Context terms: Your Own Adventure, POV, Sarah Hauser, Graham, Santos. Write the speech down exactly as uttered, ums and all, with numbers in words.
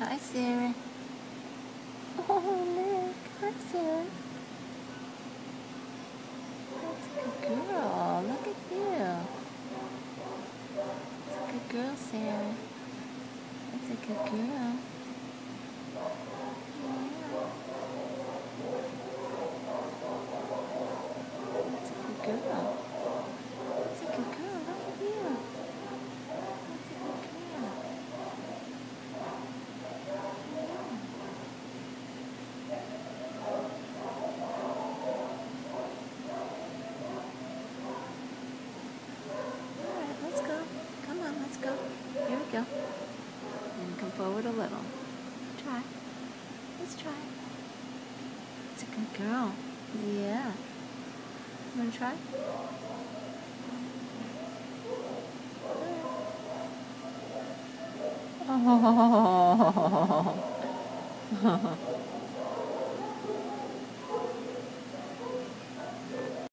Hi, Sarah. Oh, look. Hi, Sarah. That's a good girl. Look at you. That's a good girl, Sarah. That's a good girl. Yeah. That's a good girl. That's a good girl. Look at you. That's a good girl. Yeah. Alright, let's go. Come on, let's go. Here we go. And come forward a little. Try. Let's try. It's a good girl. Yeah. You wanna try? Oh.